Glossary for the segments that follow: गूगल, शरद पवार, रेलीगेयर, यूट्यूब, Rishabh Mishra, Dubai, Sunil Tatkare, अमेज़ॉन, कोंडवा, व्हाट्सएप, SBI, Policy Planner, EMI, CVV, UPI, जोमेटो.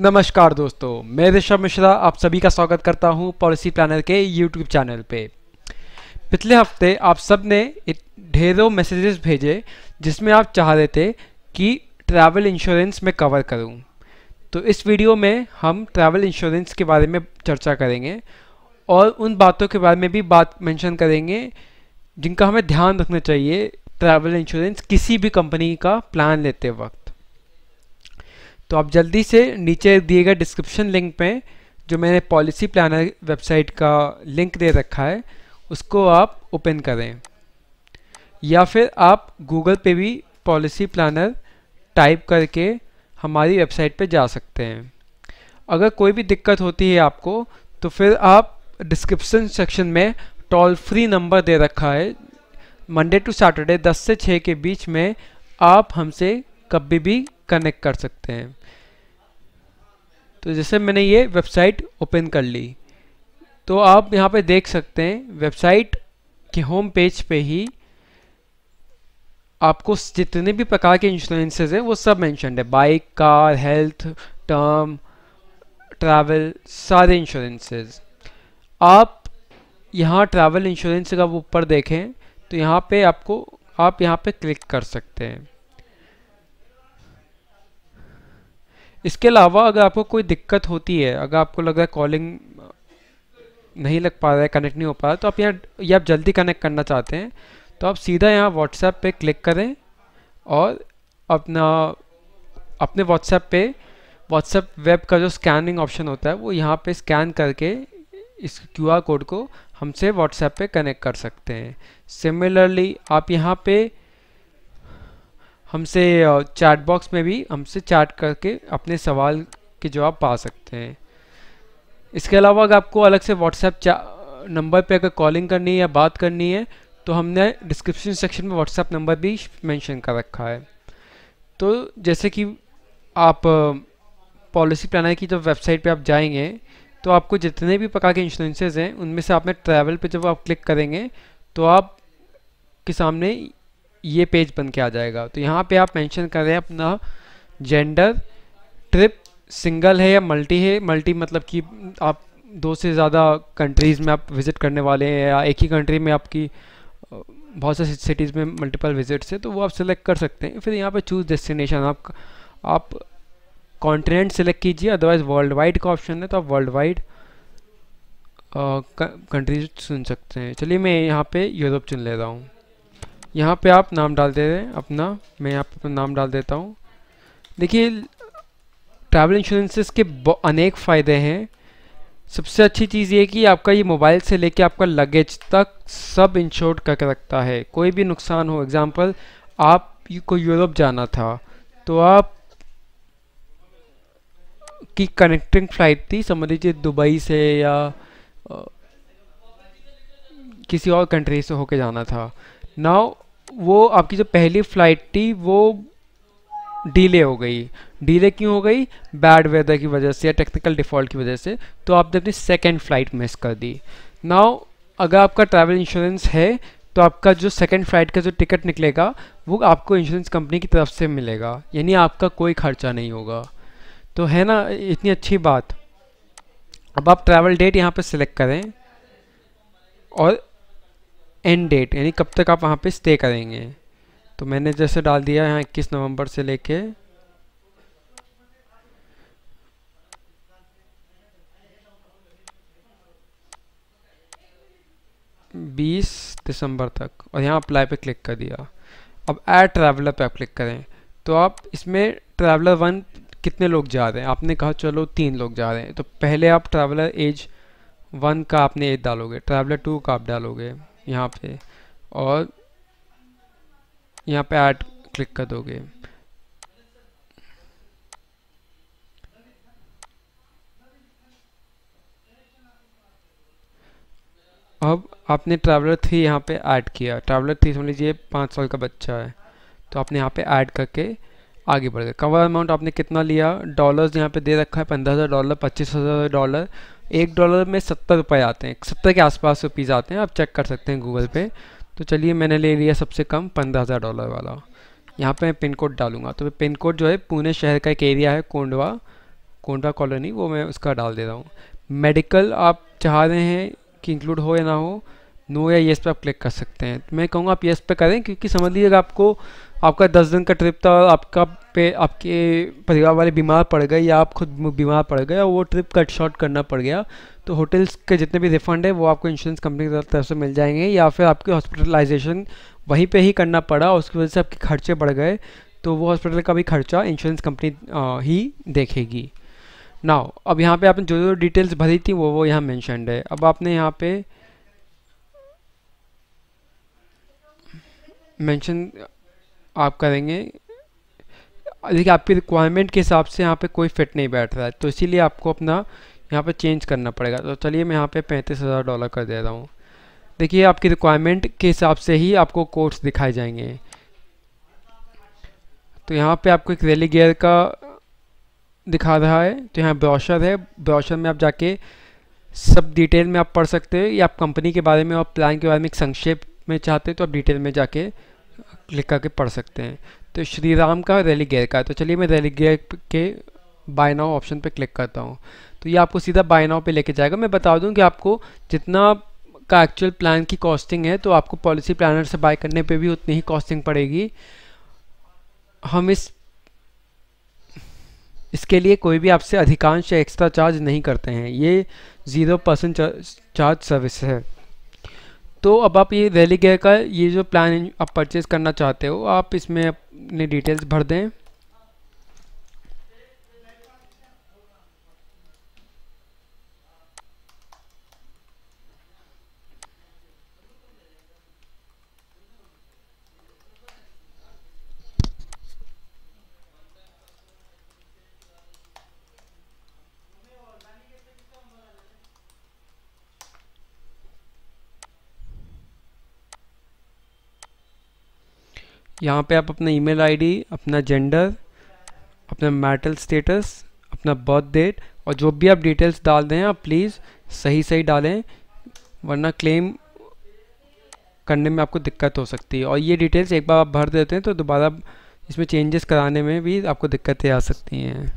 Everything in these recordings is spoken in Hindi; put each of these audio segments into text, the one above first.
नमस्कार दोस्तों, मैं ऋषभ मिश्रा आप सभी का स्वागत करता हूं पॉलिसी प्लानर के यूट्यूब चैनल पे। पिछले हफ्ते आप सब ने ढेरों मैसेजेस भेजे जिसमें आप चाह रहे थे कि ट्रैवल इंश्योरेंस में कवर करूं, तो इस वीडियो में हम ट्रैवल इंश्योरेंस के बारे में चर्चा करेंगे और उन बातों के बारे में भी बात मेंशन करेंगे जिनका हमें ध्यान रखना चाहिए ट्रैवल इंश्योरेंस किसी भी कंपनी का प्लान लेते वक्त। तो आप जल्दी से नीचे दिए गए डिस्क्रिप्शन लिंक पे जो मैंने पॉलिसी प्लानर वेबसाइट का लिंक दे रखा है उसको आप ओपन करें, या फिर आप गूगल पे भी पॉलिसी प्लानर टाइप करके हमारी वेबसाइट पे जा सकते हैं। अगर कोई भी दिक्कत होती है आपको तो फिर आप डिस्क्रिप्शन सेक्शन में टोल फ्री नंबर दे रखा है, मंडे टू सैटरडे 10 से 6 के बीच में आप हमसे कभी भी कनेक्ट कर सकते हैं। तो जैसे मैंने ये वेबसाइट ओपन कर ली तो आप यहाँ पे देख सकते हैं वेबसाइट के होम पेज पे ही आपको जितने भी प्रकार के इंश्योरेंसेज हैं वो सब मेंशन्ड है, bike, car, health, term, travel, सारे इंश्योरेंसेज। आप यहाँ ट्रैवल इंश्योरेंस का ऊपर देखें तो यहाँ पे आप यहाँ पे क्लिक कर सकते हैं। इसके अलावा अगर आपको कोई दिक्कत होती है, अगर आपको लग रहा है कॉलिंग नहीं लग पा रहा है, कनेक्ट नहीं हो पा रहा है, तो आप यहाँ या आप जल्दी कनेक्ट करना चाहते हैं तो आप सीधा यहाँ व्हाट्सएप पे क्लिक करें और अपने व्हाट्सएप वेब का जो स्कैनिंग ऑप्शन होता है वो यहाँ पे स्कैन करके इस क्यूआर कोड को हमसे व्हाट्सएप पे कनेक्ट कर सकते हैं। सिमिलरली आप यहाँ पर हमसे चैट बॉक्स में भी हमसे चैट करके अपने सवाल के जवाब पा सकते हैं। इसके अलावा अगर आपको अलग से व्हाट्सएप नंबर पे अगर कॉलिंग करनी है या बात करनी है तो हमने डिस्क्रिप्शन सेक्शन में व्हाट्सएप नंबर भी मेंशन कर रखा है। तो जैसे कि आप पॉलिसी प्लानर की जब वेबसाइट पे आप जाएंगे तो आपको जितने भी प्रकार के इंश्योरेंसेज हैं उनमें से आपने ट्रैवल पर जब आप क्लिक करेंगे तो आप के सामने ये पेज बन के आ जाएगा। तो यहाँ पे आप मेंशन कर रहे हैं अपना जेंडर, ट्रिप सिंगल है या मल्टी है, मल्टी मतलब कि आप दो से ज़्यादा कंट्रीज़ में आप विज़िट करने वाले हैं या एक ही कंट्री में आपकी बहुत सारी सिटीज़ में मल्टीपल विजिट्स है, तो वो आप सिलेक्ट कर सकते हैं। फिर यहाँ पे चूज़ डेस्टिनेशन, आप कॉन्टिनेंट सिलेक्ट कीजिए, अदरवाइज़ वर्ल्ड वाइड का ऑप्शन है तो आप वर्ल्ड वाइड कंट्रीज चुन सकते हैं। चलिए मैं यहाँ पर यूरोप चुन ले रहा हूँ। यहाँ पे आप नाम डाल दे रहे हैं अपना, मैं यहाँ पे अपना नाम डाल देता हूँ। देखिए ट्रैवल इंश्योरेंसेस के अनेक फ़ायदे हैं। सबसे अच्छी चीज़ ये कि आपका ये मोबाइल से लेके आपका लगेज तक सब इंश्योर्ड करके रखता है। कोई भी नुकसान हो, एग्जांपल आप को यूरोप जाना था तो आप की कनेक्टिंग फ़्लाइट थी, समझ लीजिए दुबई से या किसी और कंट्री से होके जाना था, नाउ वो आपकी जो पहली फ़्लाइट थी वो डिले हो गई। डिले क्यों हो गई? बैड वेदर की वजह से या टेक्निकल डिफ़ॉल्ट की वजह से, तो आपने अपनी सेकेंड फ़्लाइट मिस कर दी। नाउ अगर आपका ट्रैवल इंश्योरेंस है तो आपका जो सेकेंड फ़्लाइट का जो टिकट निकलेगा वो आपको इंश्योरेंस कंपनी की तरफ से मिलेगा, यानी आपका कोई खर्चा नहीं होगा। तो है ना इतनी अच्छी बात। अब आप ट्रैवल डेट यहाँ पर सिलेक्ट करें और एंड डेट, यानी कब तक आप वहाँ पे स्टे करेंगे। तो मैंने जैसे डाल दिया यहाँ 21 नवंबर से लेके 20 दिसंबर तक और यहाँ अप्लाई पे क्लिक कर दिया। अब ऐड ट्रैवलर पे आप क्लिक करें तो आप इसमें ट्रैवलर 1 कितने लोग जा रहे हैं, आपने कहा चलो 3 लोग जा रहे हैं, तो पहले आप ट्रैवलर एज 1 का आपने एज डालोगे, ट्रैवलर 2 का आप डालोगे यहाँ पे और यहाँ पे ऐड क्लिक कर दोगे। अब आपने ट्रैवलर 3 यहाँ पे ऐड किया, ट्रैवलर 3 समझ लीजिए 5 साल का बच्चा है, तो आपने यहाँ पे ऐड करके आगे बढ़ गया। कवर अमाउंट आपने कितना लिया, डॉलर्स यहाँ पे दे रखा है $15,000, $25,000, $1 में 70 रुपये आते हैं, 70 के आसपास रुपीज़ आते हैं, आप चेक कर सकते हैं गूगल पे। तो चलिए मैंने ले लिया सबसे कम $15,000 वाला। यहाँ पे मैं पिन कोड डालूंगा, तो पिन कोड जो है पुणे शहर का एक एरिया है कोंडवा, कोंडा कॉलोनी, वो मैं उसका डाल दे रहा हूँ। मेडिकल आप चाह रहे हैं कि इंक्लूड हो या ना हो, नो या येस पे आप क्लिक कर सकते हैं। तो मैं कहूँगा आप येस पे करें, क्योंकि समझ लीजिएगा आपको आपका 10 दिन का ट्रिप था और आपका पे आपके परिवार वाले बीमार पड़ गए या आप खुद बीमार पड़ गए और वो ट्रिप कट शॉर्ट करना पड़ गया, तो होटल्स के जितने भी रिफंड है वो आपको इंश्योरेंस कंपनी की तरफ से मिल जाएंगे, या फिर आपके हॉस्पिटलाइजेशन वहीं पे ही करना पड़ा उसकी वजह से आपके खर्चे बढ़ गए, तो वो हॉस्पिटल का भी खर्चा इंश्योरेंस कंपनी ही देखेगी। नाउ अब यहाँ पे आपने जो जो डिटेल्स भरी थी वो यहाँ मेंशन्ड है। अब आपने यहाँ पे मेंशन आप करेंगे, देखिए आपकी रिक्वायरमेंट के हिसाब से यहाँ पे कोई फिट नहीं बैठ रहा है, तो इसीलिए आपको अपना यहाँ पे चेंज करना पड़ेगा। तो चलिए मैं यहाँ पे $35,000 कर दे रहा हूँ। देखिए आपकी रिक्वायरमेंट के हिसाब से ही आपको कोर्स दिखाए जाएंगे। तो यहाँ पे आपको एक रेलीगेयर का दिखा रहा है, तो यहाँ ब्रोशर है, ब्रोशर में आप जाके सब डिटेल में आप पढ़ सकते हो, या आप कंपनी के बारे में और प्लान के बारे में एक संक्षेप में चाहते हो तो आप डिटेल में जाके क्लिक करके पढ़ सकते हैं। तो श्री राम का रेलीगेयर का है, तो चलिए मैं रेलीगेयर के बाय नाउ ऑप्शन पे क्लिक करता हूँ, तो ये आपको सीधा बाय नाउ पे लेके जाएगा। मैं बता दूँ कि आपको जितना का एक्चुअल प्लान की कॉस्टिंग है, तो आपको पॉलिसी प्लानर से बाय करने पे भी उतनी ही कॉस्टिंग पड़ेगी। हम इसके लिए कोई भी आपसे अधिकांश या एक्स्ट्रा चार्ज नहीं करते हैं, ये 0% चार्ज सर्विस है। तो अब आप ये रेलीगेयर का ये जो प्लान आप परचेज़ करना चाहते हो, आप इसमें अपने डिटेल्स भर दें। यहाँ पे आप अपना ईमेल आईडी, अपना जेंडर, अपना मैरिटल स्टेटस, अपना बर्थ डेट और जो भी आप डिटेल्स डाल दें आप प्लीज़ सही डालें, वरना क्लेम करने में आपको दिक्कत हो सकती है। और ये डिटेल्स एक बार आप भर देते हैं तो दोबारा इसमें चेंजेस कराने में भी आपको दिक्कतें आ सकती हैं।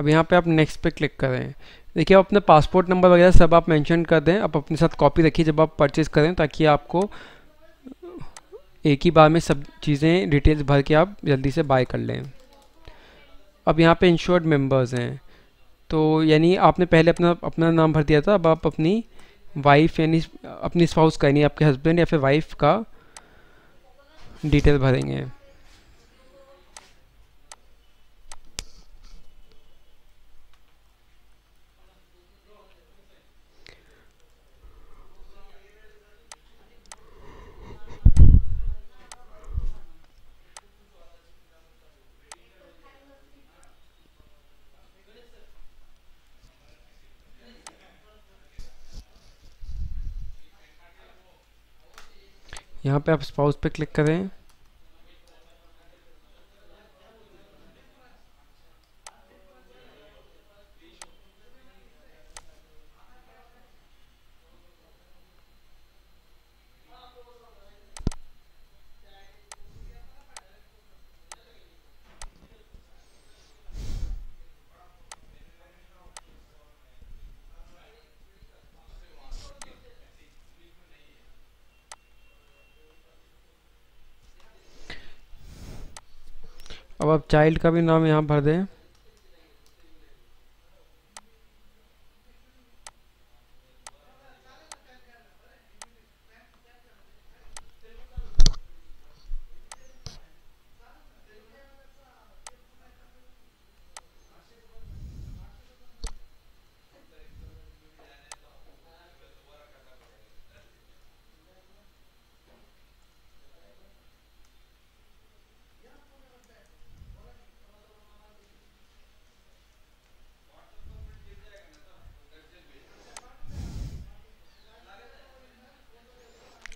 अब यहाँ पे आप नेक्स्ट पे क्लिक करें। देखिए आप अपना पासपोर्ट नंबर वगैरह सब आप मेंशन कर दें, आप अपने साथ कॉपी रखिए जब आप परचेज़ करें, ताकि आपको एक ही बार में सब चीज़ें डिटेल्स भर के आप जल्दी से बाय कर लें। अब यहाँ पे इंश्योर्ड मेंबर्स हैं, तो यानी आपने पहले अपना नाम भर दिया था, अब आप अपनी वाइफ यानी अपनी स्पाउस का यानी आपके हस्बैंड या फिर वाइफ का डिटेल भरेंगे। यहाँ पे आप स्पाउस पे क्लिक करें। अब आप चाइल्ड का भी नाम यहाँ भर दें।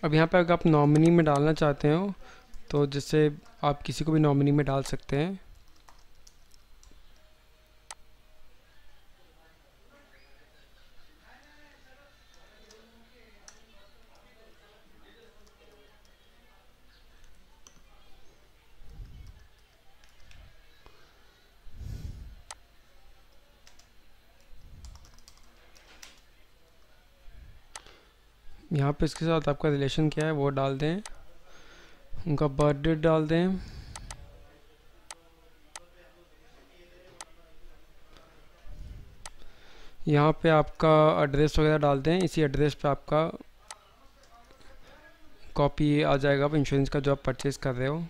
अब यहाँ पे अगर आप नॉमिनी में डालना चाहते हो तो जैसे आप किसी को भी नॉमिनी में डाल सकते हैं। यहाँ पे इसके साथ आपका रिलेशन क्या है वो डाल दें, उनका बर्थडे डाल दें, यहाँ पे आपका एड्रेस वगैरह डाल दें। इसी एड्रेस पे आपका कॉपी आ जाएगा आप इंश्योरेंस का जो आप परचेज़ कर रहे हो।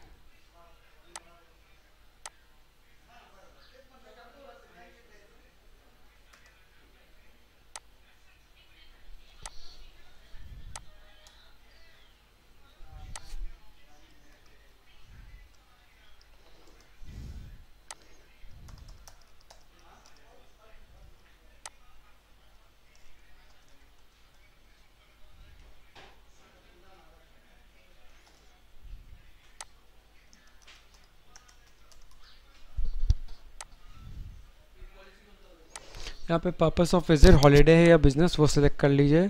यहाँ पे पर्पस ऑफ विजिट हॉलीडे है या बिज़नेस वो सेलेक्ट कर लीजिए।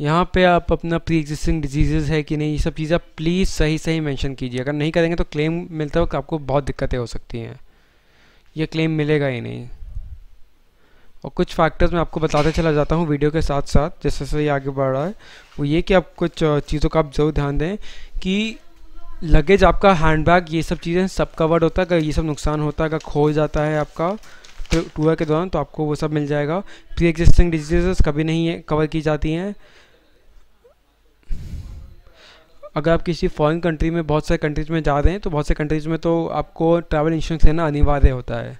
यहाँ पे आप अपना प्री एग्जिस्टिंग डिजीज़ है कि नहीं ये सब चीज़ें आप प्लीज़ सही सही मेंशन कीजिए। अगर नहीं करेंगे तो क्लेम मिलते वक्त आपको बहुत दिक्कतें हो सकती हैं, ये क्लेम मिलेगा ही नहीं। और कुछ फैक्टर्स मैं आपको बताते चला जाता हूँ वीडियो के साथ साथ जैसे जैसे ये आगे बढ़ रहा है, वो ये कि आप कुछ चीज़ों का आप जरूर ध्यान दें कि लगेज आपका हैंडबैग ये सब चीज़ें सब कवर्ड होता है। अगर ये सब नुकसान होता है, अगर खो जाता है आपका टूर के दौरान तो आपको वो सब मिल जाएगा। प्री एग्जिस्टिंग डिजीजेस कभी नहीं है कवर की जाती हैं। अगर आप किसी फॉरेन कंट्री में बहुत सारे कंट्रीज़ में जा रहे हैं तो बहुत से कंट्रीज़ में तो आपको ट्रैवल इंश्योरेंस लेना अनिवार्य होता है,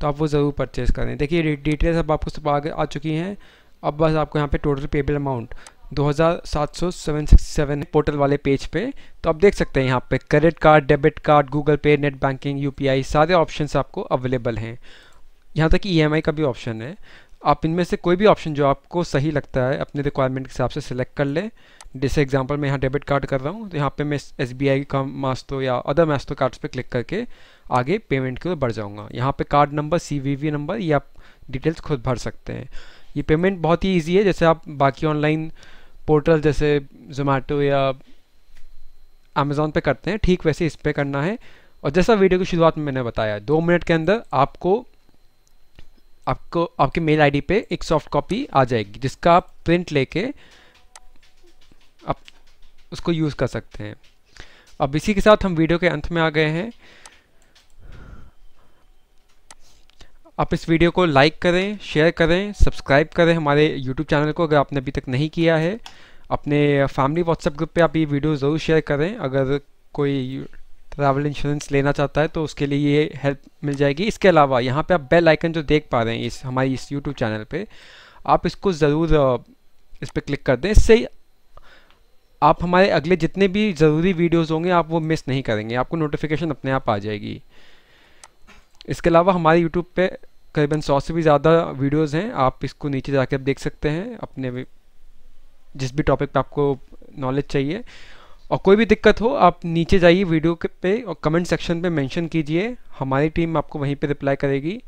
तो आप वो ज़रूर परचेज़ करें। देखिए डिटेल्स अब आपको सब आगे आ चुकी हैं। अब बस आपको यहाँ पे टोटल पेबल अमाउंट 2767 पोर्टल वाले पेज पे तो आप देख सकते हैं यहाँ पे credit card, debit card, गूगल पे, नेट बैंकिंग, UPI सारे ऑप्शंस आपको अवेलेबल हैं। यहाँ तक कि EMI का भी ऑप्शन है। आप इनमें से कोई भी ऑप्शन जो आपको सही लगता है अपने रिक्वायरमेंट के हिसाब से सिलेक्ट कर लें। जैसे एग्जांपल मैं यहाँ डेबिट कार्ड कर रहा हूँ तो यहाँ पे मैं SBI का मास्टो या अदर मास्टो कार्ड्स पे क्लिक करके आगे पेमेंट की ओर बढ़ जाऊँगा। यहाँ पे कार्ड नंबर, CVV नंबर ये आप डिटेल्स खुद भर सकते हैं। ये पेमेंट बहुत ही ईजी है, जैसे आप बाकी ऑनलाइन पोर्टल जैसे जोमेटो या अमेज़ॉन पर करते हैं ठीक वैसे इस पर करना है। और जैसा वीडियो की शुरुआत में मैंने बताया 2 मिनट के अंदर आपको आपके मेल आईडी पे एक सॉफ्ट कॉपी आ जाएगी जिसका आप प्रिंट लेके आप उसको यूज़ कर सकते हैं। अब इसी के साथ हम वीडियो के अंत में आ गए हैं। आप इस वीडियो को लाइक करें, शेयर करें, सब्सक्राइब करें हमारे यूट्यूब चैनल को अगर आपने अभी तक नहीं किया है। अपने फैमिली व्हाट्सएप ग्रुप पे आप ये वीडियो ज़रूर शेयर करें। अगर कोई ट्रैवल इंश्योरेंस लेना चाहता है तो उसके लिए ये हेल्प मिल जाएगी। इसके अलावा यहाँ पे आप बेल आइकन जो देख पा रहे हैं इस हमारी इस यूट्यूब चैनल पे, आप इसको ज़रूर इस पर क्लिक कर दें। इससे आप हमारे अगले जितने भी ज़रूरी वीडियोस होंगे आप वो मिस नहीं करेंगे, आपको नोटिफिकेशन अपने आप आ जाएगी। इसके अलावा हमारे यूट्यूब पर करीबन 100 से भी ज़्यादा वीडियोज़ हैं, आप इसको नीचे जाकर आप देख सकते हैं अपने जिस भी टॉपिक पर आपको नॉलेज चाहिए। और कोई भी दिक्कत हो आप नीचे जाइए वीडियो पे और कमेंट सेक्शन पे मेंशन कीजिए, हमारी टीम आपको वहीं पे रिप्लाई करेगी।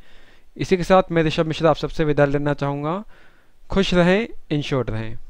इसी के साथ मैं ऋषभ मिश्रा आप सबसे विदा लेना चाहूँगा। खुश रहें, इंश्योर्ड रहें।